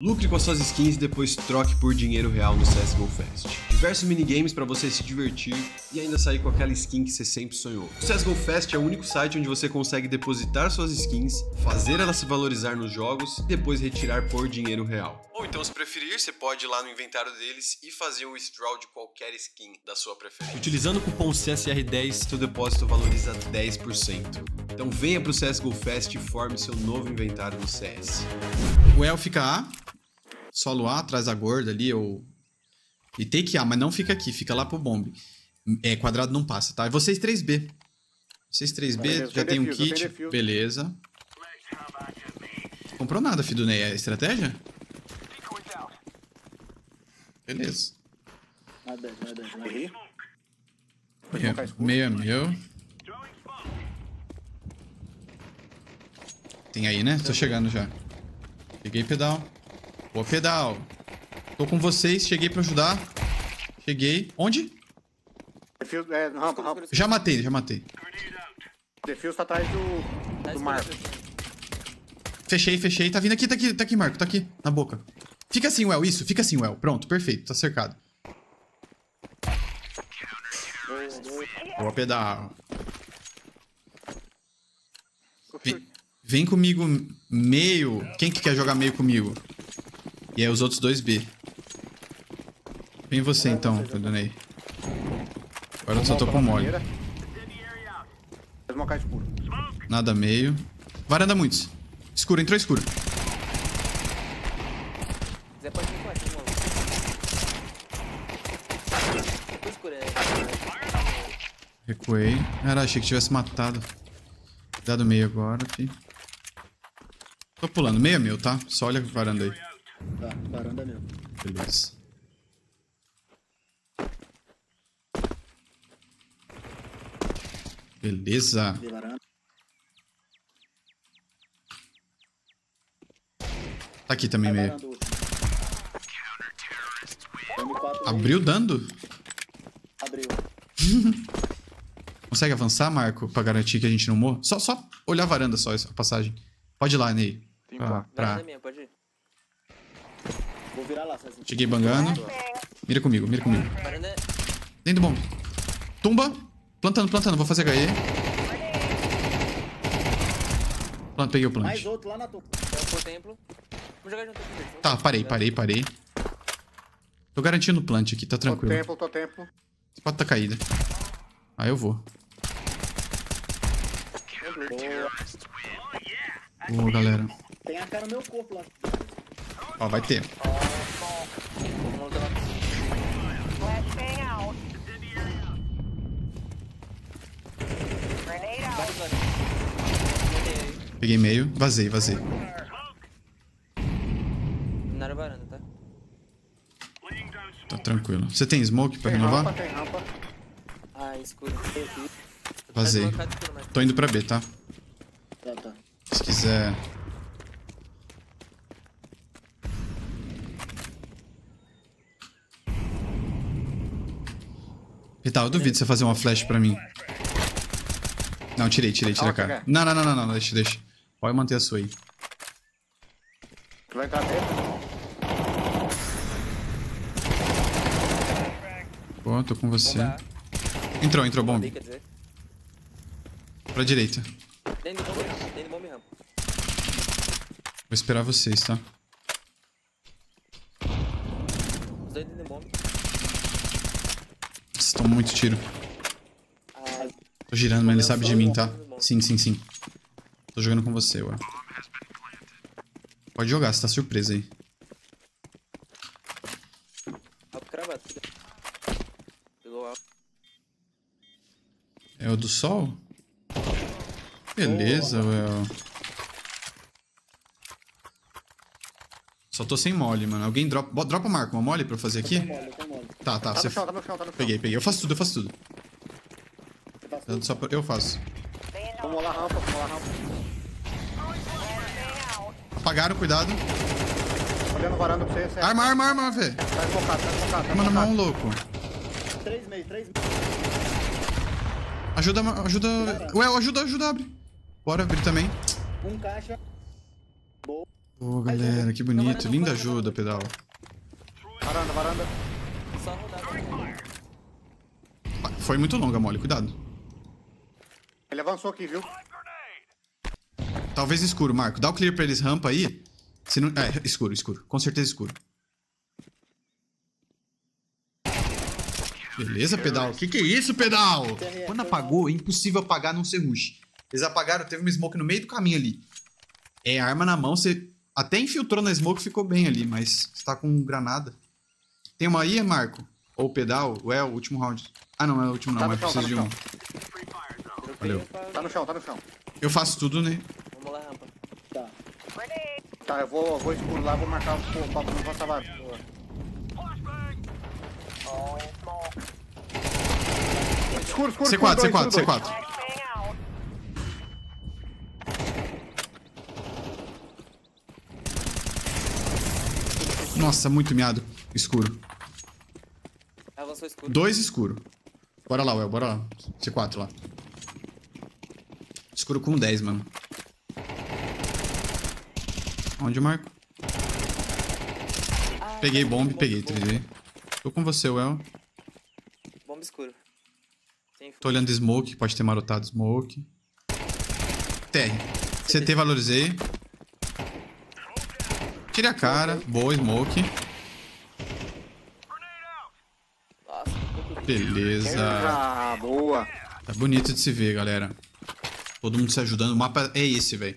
Lucre com as suas skins e depois troque por dinheiro real no CSGO Fest. Diversos minigames para você se divertir e ainda sair com aquela skin que você sempre sonhou. O CSGO Fest é o único site onde você consegue depositar suas skins, fazer elas se valorizar nos jogos e depois retirar por dinheiro real. Ou então, se preferir, você pode ir lá no inventário deles e fazer um withdraw de qualquer skin da sua preferência. Utilizando o cupom CSR10, seu depósito valoriza 10%. Então venha para o CSGO Fest e forme seu novo inventário no CS. O El fica A. Solo A, atrás da gorda ali, ou... E take A, mas não fica aqui, fica lá pro bombe. É, quadrado não passa, tá? E vocês 3B. Vocês 3B, beleza, já tem um kit, beleza. Comprou nada, filho do Ney, é estratégia? Beleza. Nada. Meio é meu. Tem aí, né? Tô chegando já. Peguei pedal. Boa, pedal. Tô com vocês, cheguei pra ajudar. Cheguei. Onde? Defuse, rampa. Já matei. Defuse tá atrás do Marco. Fechei. Tá vindo aqui, tá aqui, Marco. Tá aqui, na boca. Fica assim, Well, isso. Fica assim, Well. Pronto, perfeito. Tá cercado. Boa, pedal. Vem comigo meio. Quem que quer jogar meio comigo? E aí os outros dois B. Vem você então, Donei. Agora eu só tô com mole. Nada meio. Varanda muitos. Escuro, entrou escuro. Recuei. Cara, achei que tivesse matado. Cuidado meio agora, filho. Tô pulando. Meio é meu, tá? Só olha a varanda aí. Tá, varanda mesmo. Beleza. Beleza. Tá aqui também, meio. Abriu dando? Abriu. Consegue avançar, Marco? Pra garantir que a gente não morra? Só olhar a varanda, só essa passagem. Pode ir lá, Ney. Tem pra... Pode ir. Vou virar lá, Cezinho. Cheguei bangando. Mira comigo. Dentro do bombe. Tumba. Plantando. Vou fazer HE. Peguei o plant. Mais outro lá na tumba. Vou jogar junto com ele. Tá, parei. Tô garantindo o plant aqui, tá tranquilo. Tô tempo. Esse pato tá caído. Aí eu vou. Boa, galera. Tem a cara no meu corpo lá. Ó, vai ter. Peguei meio, vazei. Na varanda, tá? Tá tranquilo. Você tem smoke pra renovar? Rampa. Ah, escuro. Vazei. Tô indo pra B, tá? Tá. Se quiser... Tá, eu duvido você fazer uma flash pra mim. Não, tirei a cara. Não, deixa. Pode manter a sua aí. Vai caber. Pô, tô com você. Entrou, bomba. Pra direita. Vou esperar vocês, tá? Os dois dentro de bomba. Toma muito tiro. Tô girando, mas ele sabe de mim, tá? Sim. Tô jogando com você, ué. Pode jogar, você tá surpresa aí. É o do sol? Beleza, ué. Só tô sem mole, mano. Alguém dropa Marco, uma mole pra eu fazer aqui? Tá. Você... Tá no chão. Peguei. Eu faço tudo. Eu faço. Vamos lá, rampa. Apagaram, cuidado. Olhando varanda pra você. Arma, velho. Tá focado. Arma na mão, louco. 3 meio. Ajuda. Ué, ajuda, abre. Bora abrir também. Um caixa. Boa. Ô, galera, que bonito. Linda ajuda, pedal. Varanda, varanda. Só rodar. Foi muito longa, Mole. Cuidado. Ele avançou aqui, viu? Talvez escuro, Marco. Dá o clear pra eles, rampa aí. Se não... É, escuro, escuro. Com certeza escuro. Beleza, pedal? Que é isso, pedal? Quando apagou, é impossível apagar, não ser rush. Eles apagaram, teve uma smoke no meio do caminho ali. É, arma na mão, você até infiltrou na smoke, ficou bem ali, mas você tá com granada. Tem uma aí, Marco? Ou pedal? Ué, o último round. Ah, não, é o último não, tá mas chão, preciso tá de um. Valeu. Tá no chão, tá no chão. Eu faço tudo, né? Vamos lá, rampa. Tá. Tá, eu vou escuro lá, vou marcar o papo, não passa lá. Escuro, escuro, C4, escuro, C4, dois, C4. C4. Nossa, muito miado. Escuro. Avançou escuro. Dois escuro. Bora lá, Uel, bora lá. C4 lá. Escuro com 10, mano. Onde eu marco? Ah, peguei bomba, peguei 3D. Tô com você, Uel. Bomba escuro. Tô olhando smoke, pode ter marotado smoke. TR. CT valorizei. Tirei a cara, boa, smoke. Beleza. Boa. Tá bonito de se ver, galera. Todo mundo se ajudando. O mapa é esse, velho.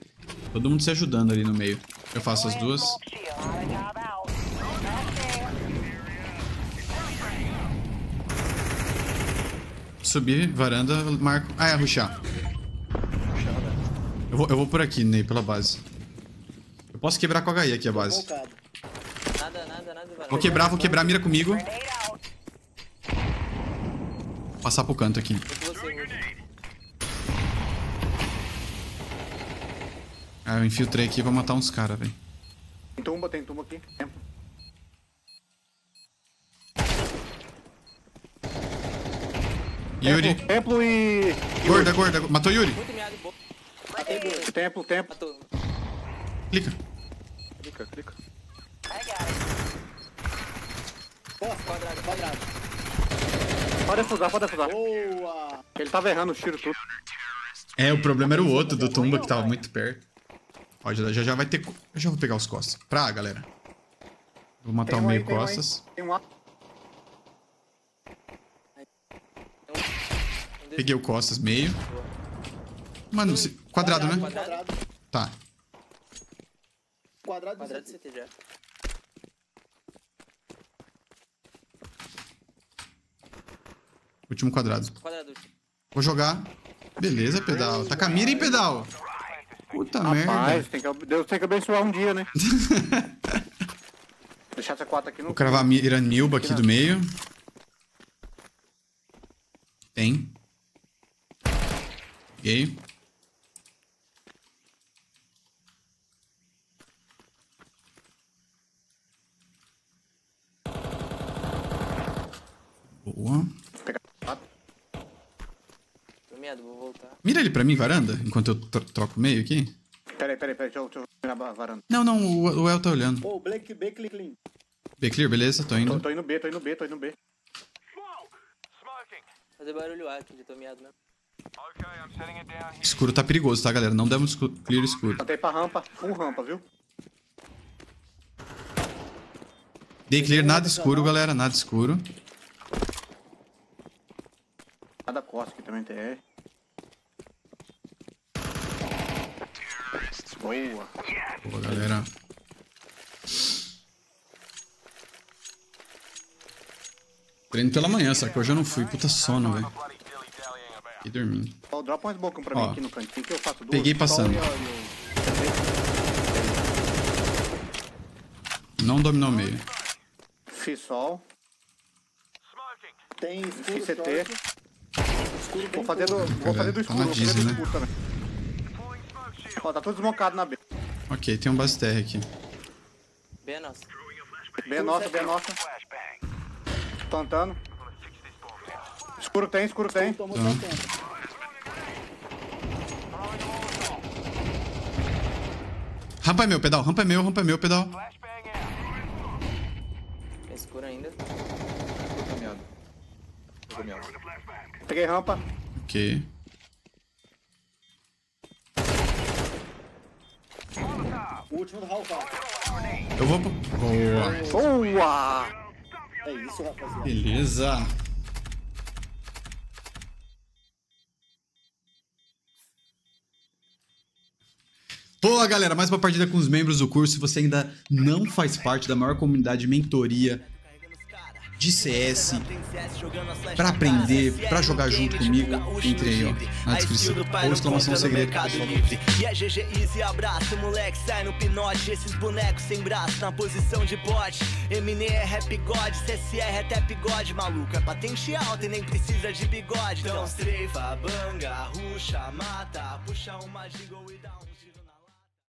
Todo mundo se ajudando ali no meio. Eu faço as duas. Subir, varanda, marco. Ah, é, rushar. Eu vou por aqui, Ney, pela base. Posso quebrar com a HI aqui a base. Nada, nada, nada. Vou quebrar, mira comigo. Vou passar pro canto aqui. Ah, eu infiltrei aqui pra matar uns caras, velho. Tem tumba aqui. Yuri. Templo e... Gorda, gorda. Matou Yuri? Templo, templo. Matou. Clica. Clica, clica. Boa, quadrado, quadrado. Pode afusar, pode afusar. Boa! Ele tava errando o tiro tudo. É, o problema era o outro, do Tumba, que tava muito perto. Ó, já vai ter... Eu já vou pegar os costas. Pra A, galera. Vou matar o meio costas. Tem um A. Peguei o costas, meio. Mano, quadrado, né? Quadrado. Tá. Quadrado de CT já. Último quadrado. Vou jogar. Beleza, pedal. Tá com a mira, hein, pedal? Puta merda. Deus tem que abençoar um dia, né? Deixar essa 4 aqui no... Vou cravar a mira Nilba aqui do meio. Tem. Peguei. Boa. Tô medo, vou voltar. Mira ele pra mim, varanda, enquanto eu troco o meio aqui. Peraí, deixa eu virar a varanda. Não, o El tá olhando. Ô, Black B clean. B clear, beleza, tô indo. Tô indo B, tô indo B. Fazer barulho A aqui, já tô meado mesmo. Escuro tá perigoso, tá, galera? Não demos clear escuro. Botei pra rampa, rampa, viu? Dei clear, nada escuro, galera, nada escuro. Da costa que também tem. Boa. Boa, galera. Treino pela manhã, só que hoje eu não fui. Puta sono, velho. E dormindo. Oh, dropa um smoke pra mim aqui no cantinho que eu faço duas. Peguei passando. Não dominou o meio. Fiz sol. Tem CT. Vou fazer do escuro, tá Disney, né? Também. Ó, tá tudo desmocado na B. Ok, tem um base terra aqui. B é nossa. B é nossa. Plantando. Escuro tem. Tomou tá. Rampa é meu, pedal. Rampa é meu, pedal. É escuro ainda. Tô caminhando. Peguei rampa. Ok. O último do Raul. Eu vou... Boa! É isso, rapaziada. Beleza. Boa, galera. Mais uma partida com os membros do curso. Se você ainda não faz parte da maior comunidade de mentoria de CS, pra aprender, pra jogar junto comigo, entre aí, ó, na descrição. Ou exclamação segredo, pessoal. E é GG Easy, abraço, moleque, sai no pinote. Esses bonecos sem braço, na posição de bote. MNE é rap god, CSR é tap god. Maluco, é patente alta e nem precisa de bigode. Então, treva, banga, ruxa, mata, puxa uma jingle e dá um...